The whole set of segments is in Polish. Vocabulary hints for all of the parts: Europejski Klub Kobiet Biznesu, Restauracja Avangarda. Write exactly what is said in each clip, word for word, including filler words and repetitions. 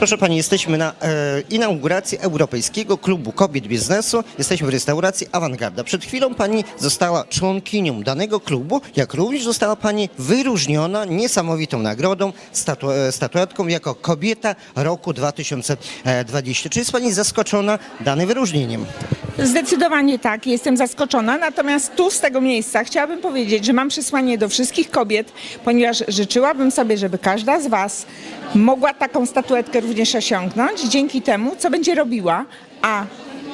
Proszę Pani, jesteśmy na e, inauguracji Europejskiego Klubu Kobiet Biznesu. Jesteśmy w restauracji Awangarda. Przed chwilą Pani została członkinią danego klubu, jak również została Pani wyróżniona niesamowitą nagrodą, statu, statuetką jako Kobieta Roku dwa tysiące dwudziestego. Czy jest Pani zaskoczona danym wyróżnieniem? Zdecydowanie tak, jestem zaskoczona, natomiast tu z tego miejsca chciałabym powiedzieć, że mam przesłanie do wszystkich kobiet, ponieważ życzyłabym sobie, żeby każda z Was mogła taką statuetkę również osiągnąć dzięki temu, co będzie robiła, a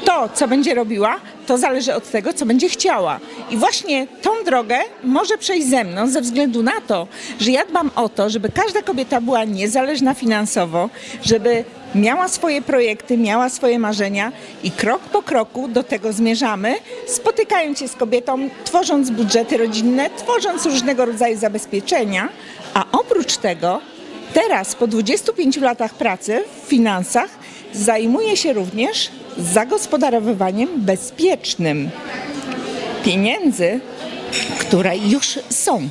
to, co będzie robiła, to zależy od tego, co będzie chciała. I właśnie tą drogę może przejść ze mną ze względu na to, że ja dbam o to, żeby każda kobieta była niezależna finansowo, żeby miała swoje projekty, miała swoje marzenia i krok po kroku do tego zmierzamy, spotykając się z kobietą, tworząc budżety rodzinne, tworząc różnego rodzaju zabezpieczenia, a oprócz tego teraz po dwudziestu pięciu latach pracy w finansach zajmuję się również zagospodarowywaniem bezpiecznym pieniędzy, które już są.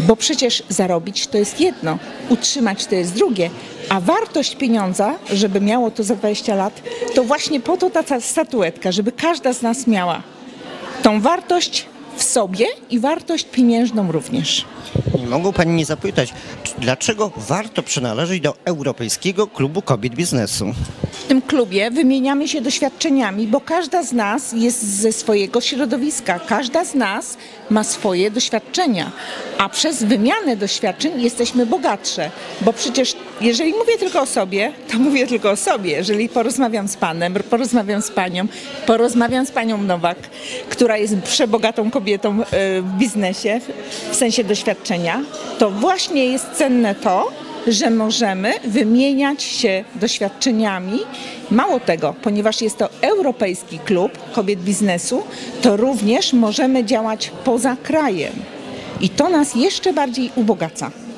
Bo przecież zarobić to jest jedno, utrzymać to jest drugie, a wartość pieniądza, żeby miało to za dwadzieścia lat, to właśnie po to ta statuetka, żeby każda z nas miała tą wartość w sobie i wartość pieniężną również. Nie mogą Pani nie zapytać, dlaczego warto przynależeć do Europejskiego Klubu Kobiet Biznesu? W tym klubie wymieniamy się doświadczeniami, bo każda z nas jest ze swojego środowiska, każda z nas ma swoje doświadczenia, a przez wymianę doświadczeń jesteśmy bogatsze, bo przecież jeżeli mówię tylko o sobie, to mówię tylko o sobie. Jeżeli porozmawiam z Panem, porozmawiam z Panią, porozmawiam z Panią Nowak, która jest przebogatą kobietą w biznesie, w sensie doświadczenia, to właśnie jest cenne to, że możemy wymieniać się doświadczeniami. Mało tego, ponieważ jest to Europejski Klub Kobiet Biznesu, to również możemy działać poza krajem i to nas jeszcze bardziej ubogaca.